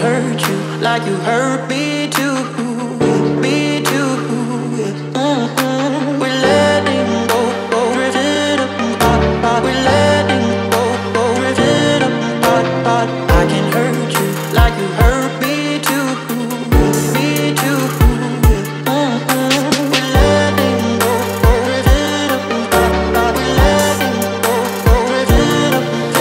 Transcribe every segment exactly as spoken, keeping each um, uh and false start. hurt you like you hurt me too, me too. Mm-hmm. We're letting go, go, rip it up, pop, pop. We're letting go, go, rip it up, pop, pop. I can hurt you like you hurt me too, me too. Mm-hmm. We're letting go, go, rip it up, pop, pop. We're letting go, go, rip it up, pop. Mm-hmm.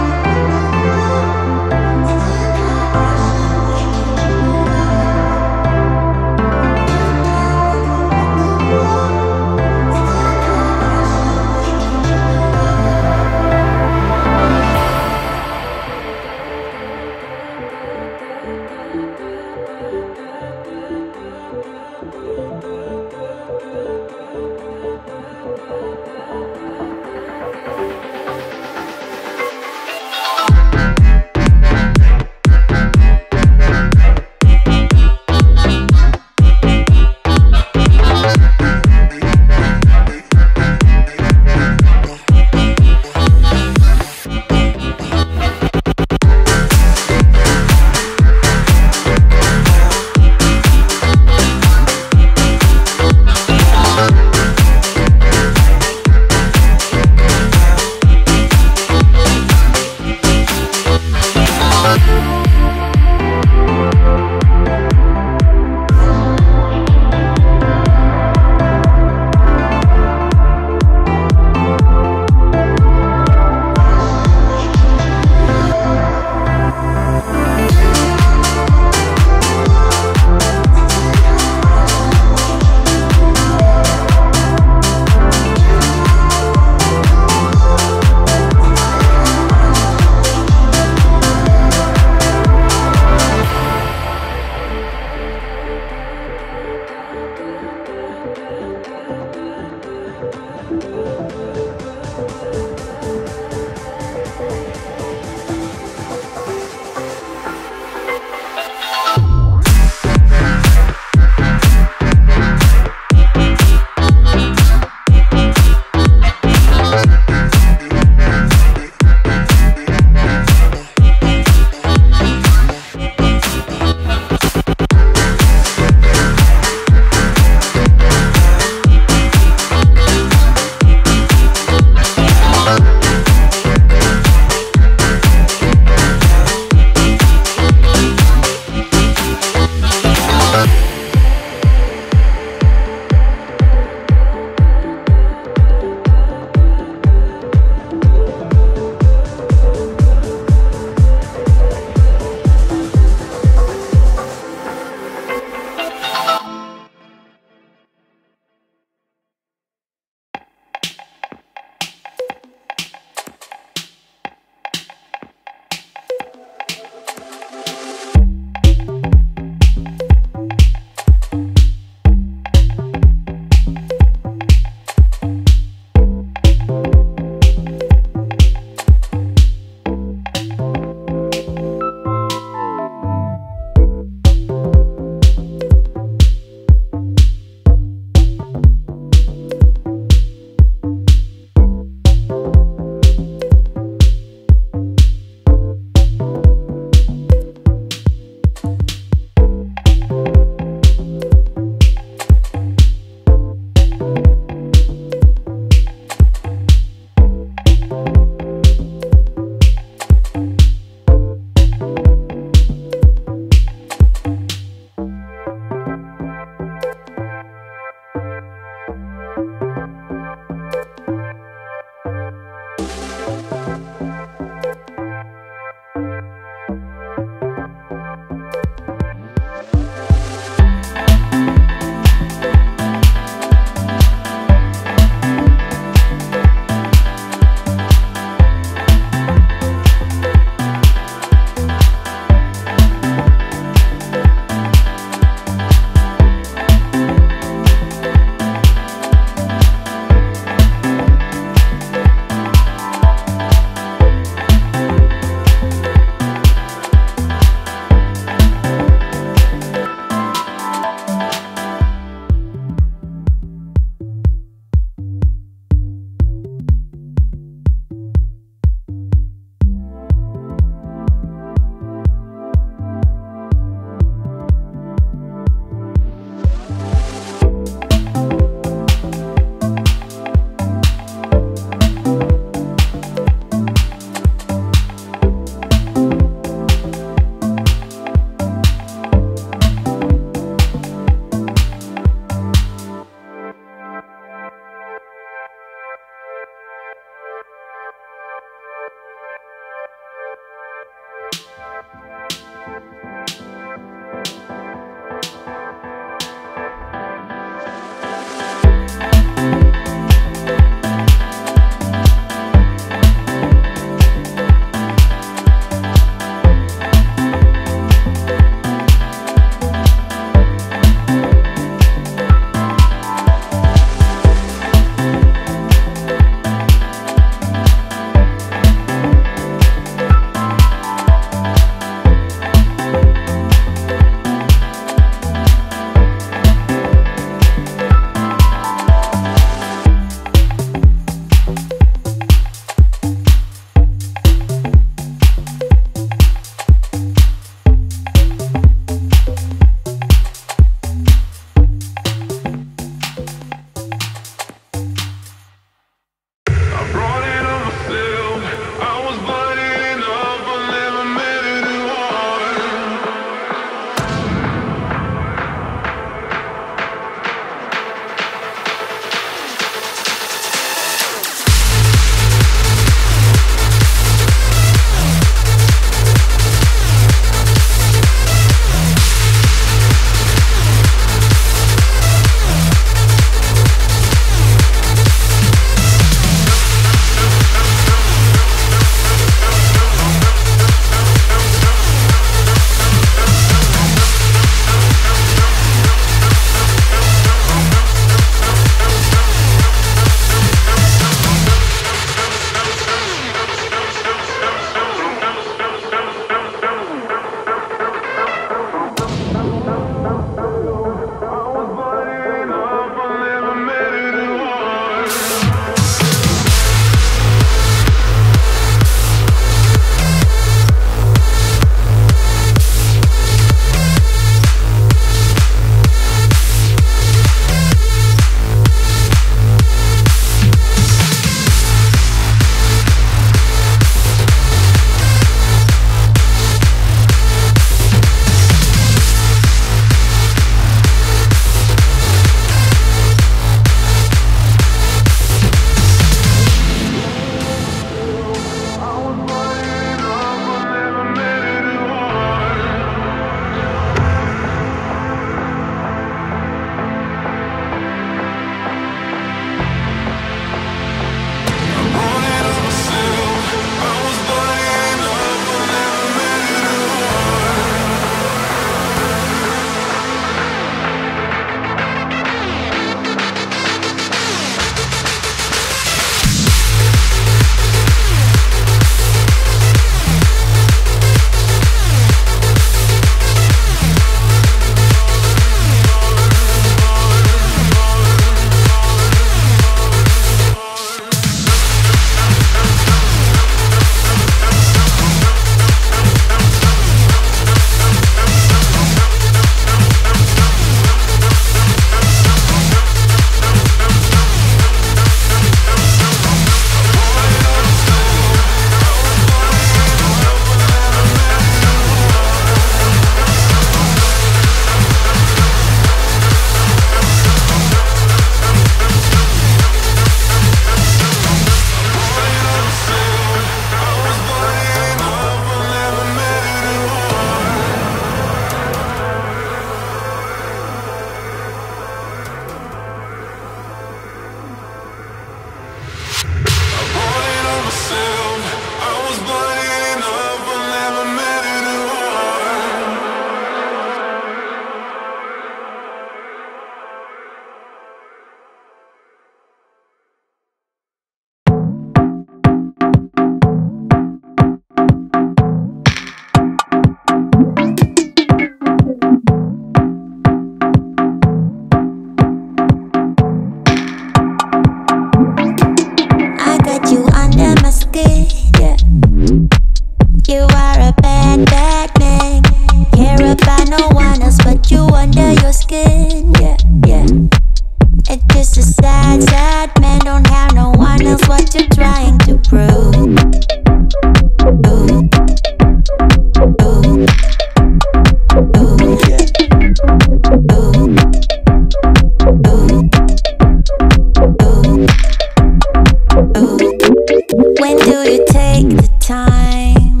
When do you take the time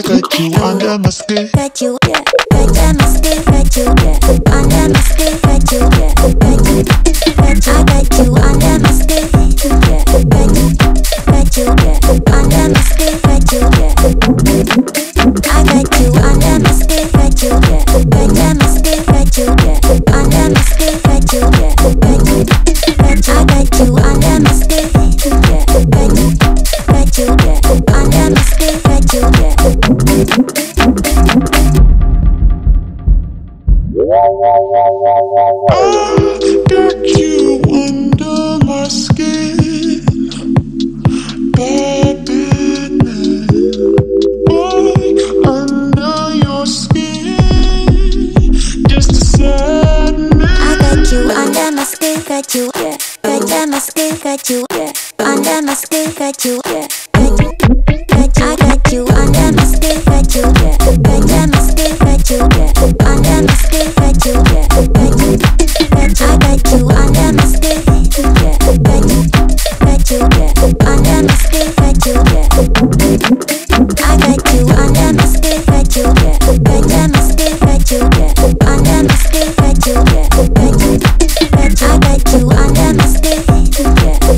I got you under my skin. Got you, yeah. Under my skin, got you, yeah. Under my skin, got you, yeah. Got you, got you. I got you under my skin, yeah. Got you, got you, yeah. Under my skin, got you, yeah. I got you under my skin, got you, yeah. Under my skin, got you, yeah. Under my skin, got you, yeah. Got you, got you. I got you under my skin, yeah. Got you, got you, yeah. Under my skin, got you, yeah. I got you under my skin, baby. Back under your skin, just inside me. I got you under my skin, got you, yeah. Under my skin, got you, yeah. Under my skin, got you, yeah. I got you under my skin, got you, yeah. Under my skin, got you, yeah. Under my skin, got you, yeah. Got you, got you. I got you under my skin, yeah. Got you, got you, yeah. Under my skin, got you, yeah. I got you under my skin, got you, yeah. Under my skin, got you, yeah. Under my skin, got you, yeah. Got you, got you. I got you under my skin, yeah.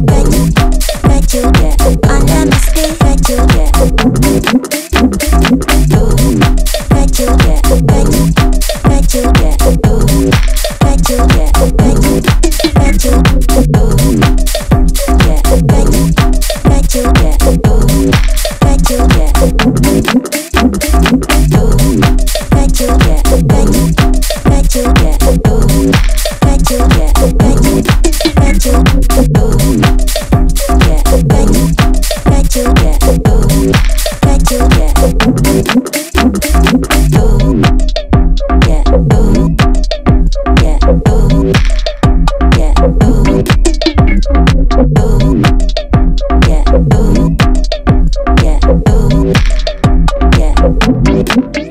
Got you, got you, yeah. Under my skin, got you, yeah. Yeah.